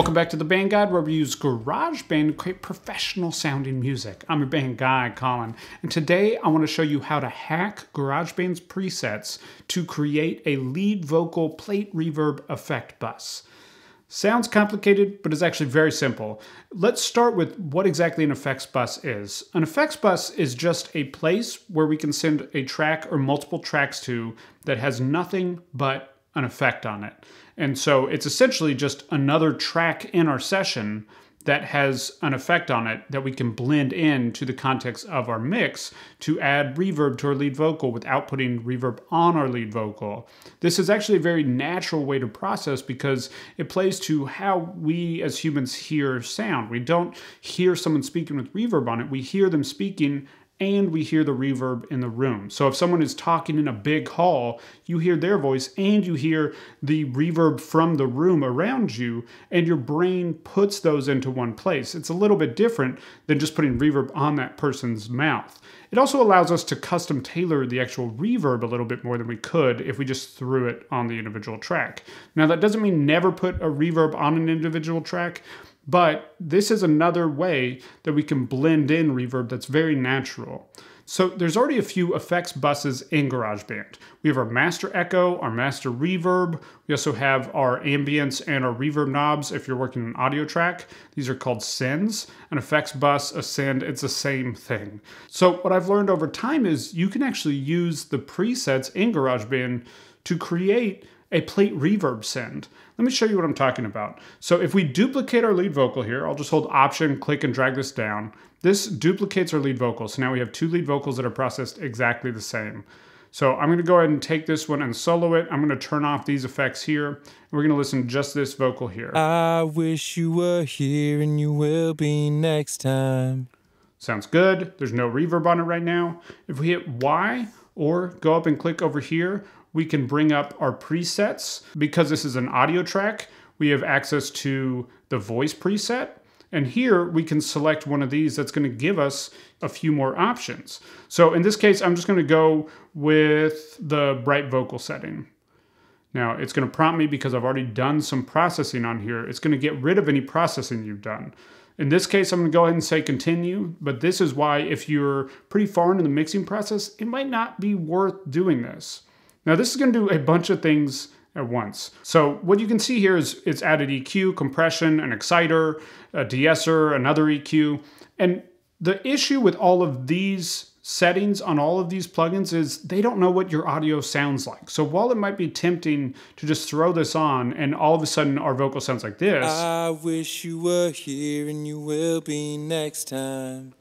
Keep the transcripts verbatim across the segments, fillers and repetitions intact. Welcome back to The Band Guide, where we use GarageBand to create professional sounding music. I'm your band guy, Colin, and today I want to show you how to hack GarageBand's presets to create a lead vocal plate reverb effect bus. Sounds complicated, but it's actually very simple. Let's start with what exactly an effects bus is. An effects bus is just a place where we can send a track or multiple tracks to that has nothing but an effect on it. And so it's essentially just another track in our session that has an effect on it that we can blend in to the context of our mix to add reverb to our lead vocal without putting reverb on our lead vocal. This is actually a very natural way to process because it plays to how we as humans hear sound. We don't hear someone speaking with reverb on it. We hear them speaking and we hear the reverb in the room. So if someone is talking in a big hall, you hear their voice and you hear the reverb from the room around you, and your brain puts those into one place. It's a little bit different than just putting reverb on that person's mouth. It also allows us to custom tailor the actual reverb a little bit more than we could if we just threw it on the individual track. Now that doesn't mean never put a reverb on an individual track, but this is another way that we can blend in reverb that's very natural. So there's already a few effects buses in GarageBand. We have our master echo, our master reverb. We also have our ambience and our reverb knobs if you're working an audio track. These are called sends. An effects bus, a send, it's the same thing. So what I've learned over time is you can actually use the presets in GarageBand to create a plate reverb send. Let me show you what I'm talking about. So if we duplicate our lead vocal here, I'll just hold Option, click, and drag this down. This duplicates our lead vocal. So now we have two lead vocals that are processed exactly the same. So I'm gonna go ahead and take this one and solo it. I'm gonna turn off these effects here. And we're gonna listen to just this vocal here. I wish you were here and you will be next time. Sounds good. There's no reverb on it right now. If we hit Y or go up and click over here, we can bring up our presets. Because this is an audio track, we have access to the voice preset. And here we can select one of these that's gonna give us a few more options. So in this case, I'm just gonna go with the bright vocal setting. Now it's gonna prompt me because I've already done some processing on here. It's gonna get rid of any processing you've done. In this case, I'm gonna go ahead and say continue, but this is why if you're pretty far into the mixing process, it might not be worth doing this. Now this is gonna do a bunch of things at once. So what you can see here is it's added E Q, compression, an exciter, a de-esser, another E Q. And the issue with all of these settings on all of these plugins is they don't know what your audio sounds like. So while it might be tempting to just throw this on and all of a sudden our vocal sounds like this. I wish you were here and you will be next time.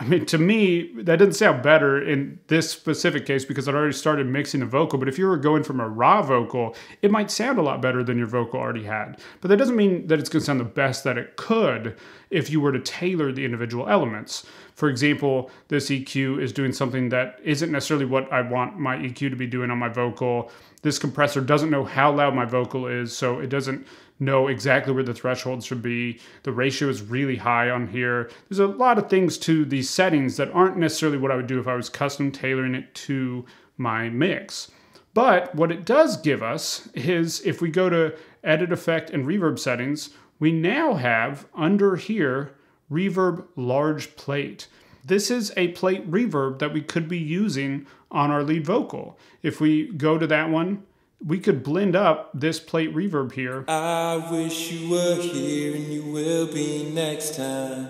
I mean, to me, that doesn't sound better in this specific case because I'd already started mixing the vocal, but if you were going from a raw vocal, it might sound a lot better than your vocal already had. But that doesn't mean that it's gonna sound the best that it could if you were to tailor the individual elements. For example, this E Q is doing something that isn't necessarily what I want my E Q to be doing on my vocal. This compressor doesn't know how loud my vocal is, so it doesn't know exactly where the threshold should be. The ratio is really high on here. There's a lot of things to these settings that aren't necessarily what I would do if I was custom tailoring it to my mix. But what it does give us is if we go to edit effect and reverb settings, we now have under here reverb large plate. This is a plate reverb that we could be using on our lead vocal. If we go to that one, we could blend up this plate reverb here. I wish you were here and you will be next time.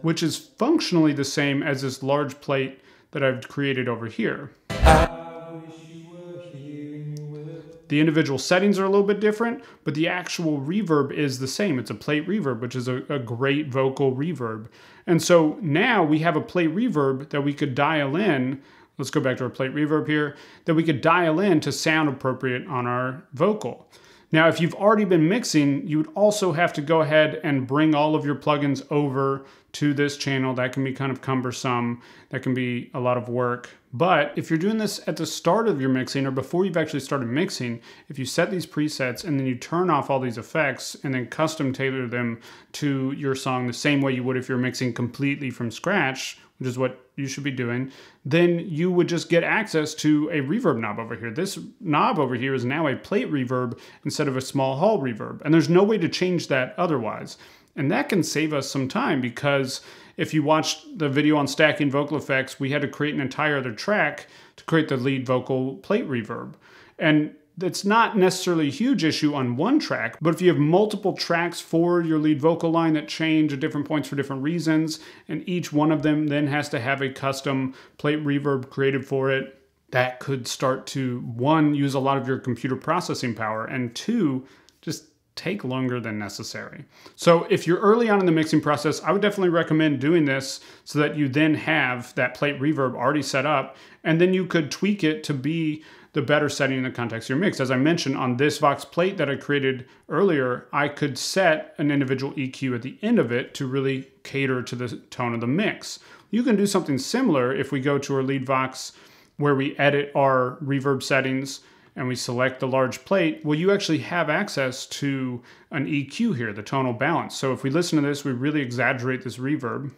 Which is functionally the same as this large plate that I've created over here. I wish you were here and you will. The individual settings are a little bit different, but the actual reverb is the same. It's a plate reverb, which is a, a great vocal reverb. And so now we have a plate reverb that we could dial in. Let's go back to our plate reverb here, that we could dial in to sound appropriate on our vocal. Now, if you've already been mixing, you would also have to go ahead and bring all of your plugins over to this channel. That can be kind of cumbersome. That can be a lot of work. But if you're doing this at the start of your mixing or before you've actually started mixing, if you set these presets and then you turn off all these effects and then custom tailor them to your song the same way you would if you're mixing completely from scratch which is what you should be doing, then you would just get access to a reverb knob over here. This knob over here is now a plate reverb instead of a small hall reverb, and there's no way to change that otherwise. And that can save us some time, because if you watched the video on stacking vocal effects, we had to create an entire other track to create the lead vocal plate reverb. And it's not necessarily a huge issue on one track, but if you have multiple tracks for your lead vocal line that change at different points for different reasons, and each one of them then has to have a custom plate reverb created for it, that could start to, one, use a lot of your computer processing power, and two, just take longer than necessary. So if you're early on in the mixing process, I would definitely recommend doing this so that you then have that plate reverb already set up, and then you could tweak it to be the better setting in the context of your mix. As I mentioned, on this Vox plate that I created earlier, I could set an individual E Q at the end of it to really cater to the tone of the mix. You can do something similar if we go to our lead Vox where we edit our reverb settings and we select the large plate. Well, you actually have access to an E Q here, the tonal balance. So if we listen to this, we really exaggerate this reverb.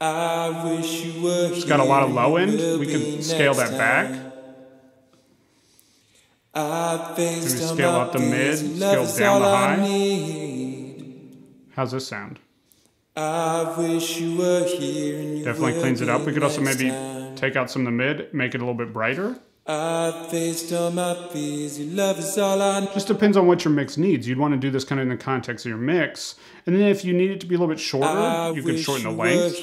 I wish you were here. It's got a lot of low end. We can scale that back. Maybe scale up the mid, scale down the high. How's this sound? Definitely cleans it up. We could also maybe take out some of the mid, make it a little bit brighter. Just depends on what your mix needs. You'd want to do this kind of in the context of your mix. And then if you need it to be a little bit shorter, you could shorten the length.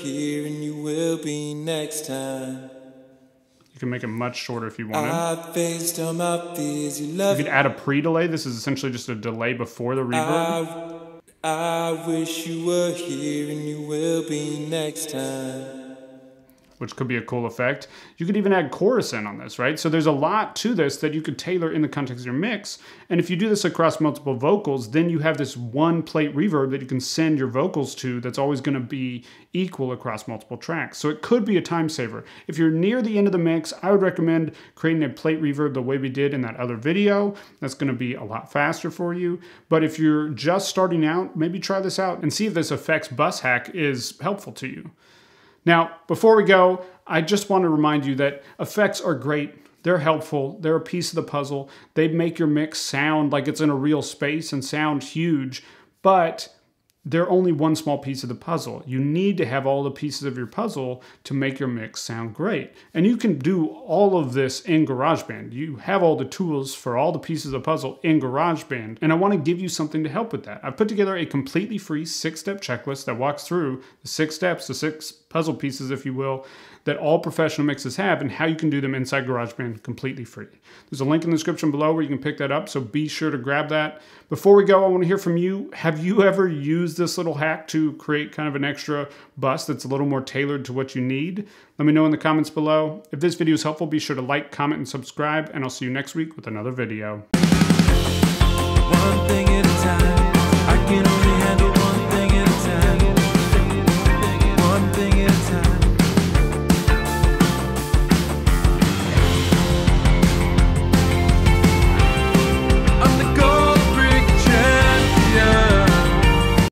You can make it much shorter if you wanted. You could add a pre-delay. This is essentially just a delay before the reverb. I wish you were here and you will be next time. Which could be a cool effect. You could even add chorus in on this, right? So there's a lot to this that you could tailor in the context of your mix. And if you do this across multiple vocals, then you have this one plate reverb that you can send your vocals to that's always gonna be equal across multiple tracks. So it could be a time saver. If you're near the end of the mix, I would recommend creating a plate reverb the way we did in that other video. That's gonna be a lot faster for you. But if you're just starting out, maybe try this out and see if this effects bus hack is helpful to you. Now, before we go, I just want to remind you that effects are great. They're helpful. They're a piece of the puzzle. They make your mix sound like it's in a real space and sound huge, but they're only one small piece of the puzzle. You need to have all the pieces of your puzzle to make your mix sound great. And you can do all of this in GarageBand. You have all the tools for all the pieces of the puzzle in GarageBand, and I want to give you something to help with that. I've put together a completely free six-step checklist that walks through the six steps, the six puzzle pieces, if you will, that all professional mixes have and how you can do them inside GarageBand completely free. There's a link in the description below where you can pick that up, so be sure to grab that. Before we go, I want to hear from you. Have you ever used this little hack to create kind of an extra bus that's a little more tailored to what you need? Let me know in the comments below. If this video is helpful, be sure to like, comment, and subscribe, and I'll see you next week with another video.